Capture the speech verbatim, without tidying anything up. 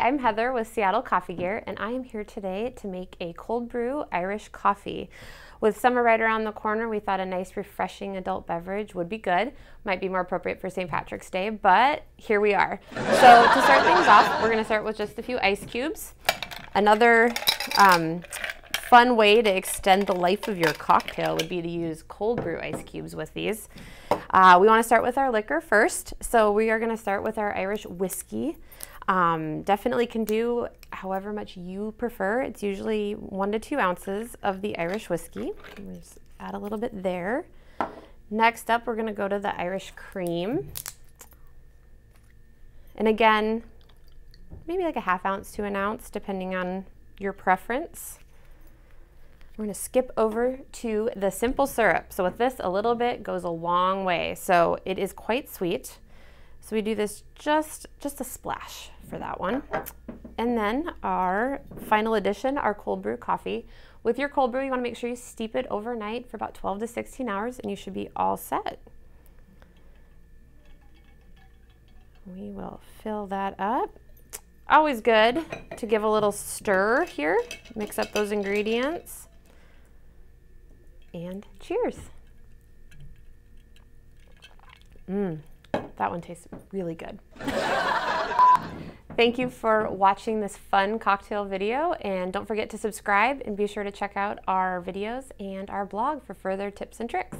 Hi, I'm Heather with Seattle Coffee Gear, and I am here today to make a cold brew Irish coffee. With summer right around the corner, we thought a nice refreshing adult beverage would be good. Might be more appropriate for Saint Patrick's Day, but here we are. So to start things off, we're going to start with just a few ice cubes. Another um, fun way to extend the life of your cocktail would be to use cold brew ice cubes with these. Uh, we want to start with our liquor first, so we are going to start with our Irish whiskey. Um, definitely can do however much you prefer. It's usually one to two ounces of the Irish whiskey. We'll just add a little bit there. Next up, we're going to go to the Irish cream. And again, maybe like a half ounce to an ounce, depending on your preference. We're going to skip over to the simple syrup. So with this, a little bit goes a long way. So it is quite sweet. So we do this just, just a splash for that one. And then our final addition, our cold brew coffee. With your cold brew, you want to make sure you steep it overnight for about twelve to sixteen hours, and you should be all set. We will fill that up. Always good to give a little stir here. Mix up those ingredients. And cheers. Mmm. That one tastes really good. Thank you for watching this fun cocktail video, and don't forget to subscribe and be sure to check out our videos and our blog for further tips and tricks.